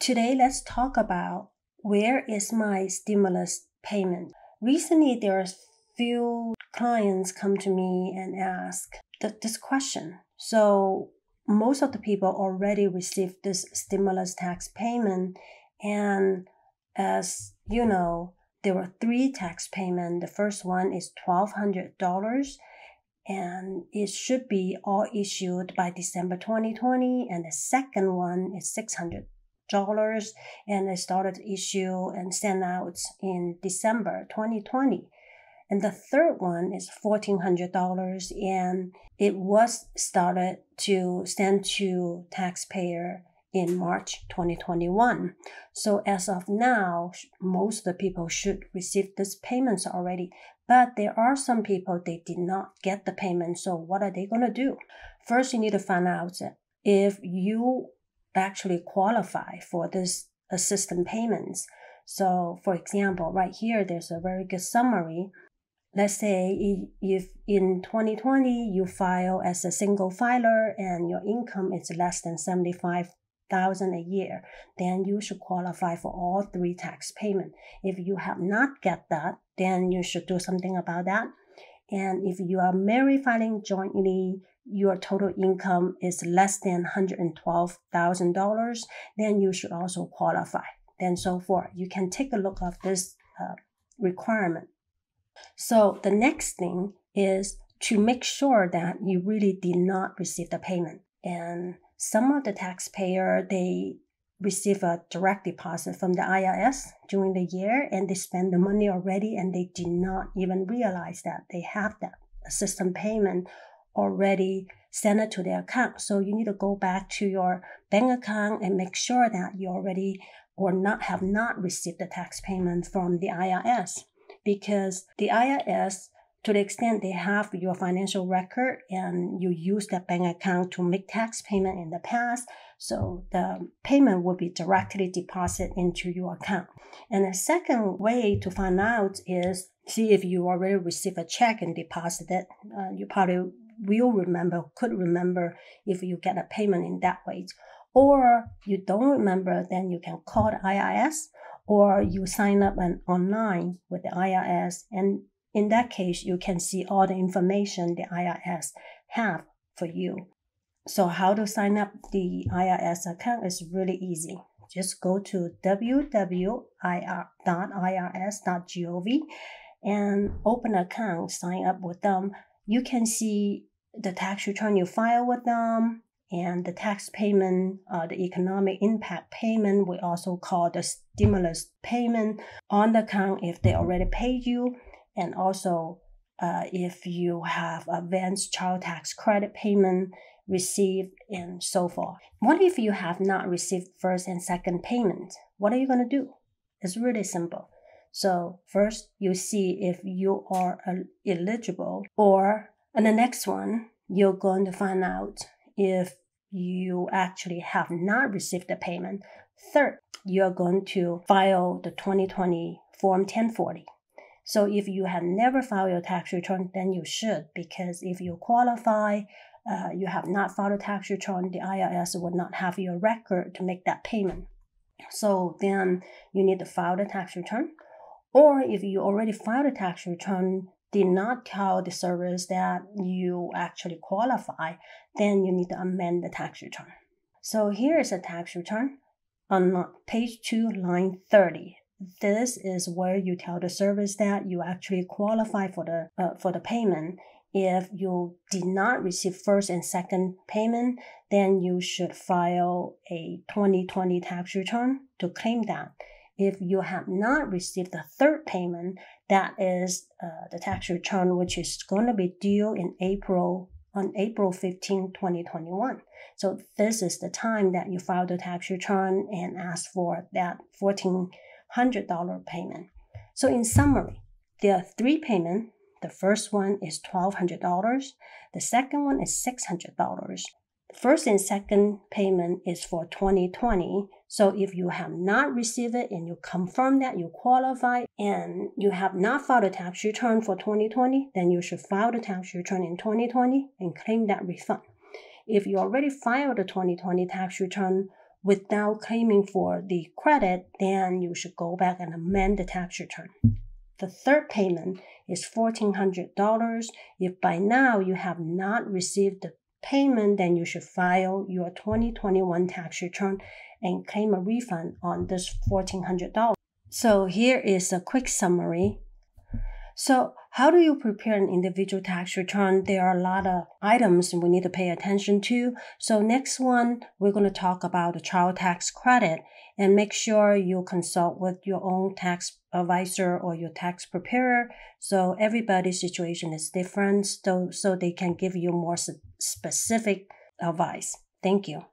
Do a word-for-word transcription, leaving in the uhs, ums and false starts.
Today, let's talk about where is my stimulus payment. Recently, there are few clients come to me and ask th this question. So most of the people already received this stimulus tax payment, and as you know, there were three tax payments. The first one is twelve hundred dollars, and it should be all issued by December twenty twenty, and the second one is six hundred dollars. dollars and they started to issue and send out in December twenty twenty. And the third one is fourteen hundred dollars, and it was started to send to taxpayer in March twenty twenty-one. So as of now, most of the people should receive these payments already, but there are some people they did not get the payment. So what are they going to do? First, you need to find out if you actually qualify for this assistance payments. So for example, right here, there's a very good summary. Let's say if in twenty twenty you file as a single filer and your income is less than seventy-five thousand dollars a year, then you should qualify for all three tax payments. If you have not get that, then you should do something about that. And if you are married filing jointly, your total income is less than one hundred twelve thousand dollars, then you should also qualify, then so forth. You can take a look at this uh, requirement. So the next thing is to make sure that you really did not receive the payment. And some of the taxpayer, they receive a direct deposit from the I R S during the year, and they spend the money already, and they did not even realize that they have that assistance payment already sent it to their account. So you need to go back to your bank account and make sure that you already or not have not received the tax payment from the I R S, because the I R S, to the extent they have your financial record and you use that bank account to make tax payment in the past, so the payment will be directly deposited into your account. And the second way to find out is see if you already received a check and deposited. Uh, you probably will remember, could remember if you get a payment in that way. Or you don't remember, then you can call the I R S, or you sign up an online with the I R S. And in that case, you can see all the information the I R S have for you. So how to sign up the I R S account is really easy. Just go to w w w dot i r s dot gov and open an account, sign up with them. You can see the tax return you file with them, and the tax payment, uh, the economic impact payment, we also call the stimulus payment on the account if they already paid you, and also uh, if you have advanced child tax credit payment received, and so forth. What if you have not received first and second payment? What are you going to do? It's really simple. So first, you see if you are eligible, or in the next one, you're going to find out if you actually have not received the payment. Third, you're going to file the twenty twenty Form ten forty. So if you have never filed your tax return, then you should, because if you qualify, uh, you have not filed a tax return, the I R S would not have your record to make that payment. So then you need to file the tax return. Or if you already filed a tax return, did not tell the service that you actually qualify, then you need to amend the tax return. So here is a tax return on page two, line thirty. This is where you tell the service that you actually qualify for the uh, for the payment. If you did not receive first and second payment, then you should file a twenty twenty tax return to claim that. If you have not received the third payment, that is uh, the tax return, which is going to be due in April, on April fifteenth twenty twenty-one. So this is the time that you file the tax return and ask for that fourteen hundred dollar payment. So in summary, there are three payments. The first one is twelve hundred dollars. The second one is six hundred dollars. First and second payment is for twenty twenty. So if you have not received it and you confirm that you qualify and you have not filed a tax return for twenty twenty, then you should file the tax return in twenty twenty and claim that refund. If you already filed a twenty twenty tax return without claiming for the credit, then you should go back and amend the tax return. The third payment is fourteen hundred dollars. If by now you have not received the payment, then you should file your twenty twenty-one tax return and claim a refund on this fourteen hundred dollars. So here is a quick summary. So how do you prepare an individual tax return? There are a lot of items we need to pay attention to. So next one, we're going to talk about the child tax credit, and make sure you consult with your own tax advisor or your tax preparer. So everybody's situation is different, so, so they can give you more specific advice. Thank you.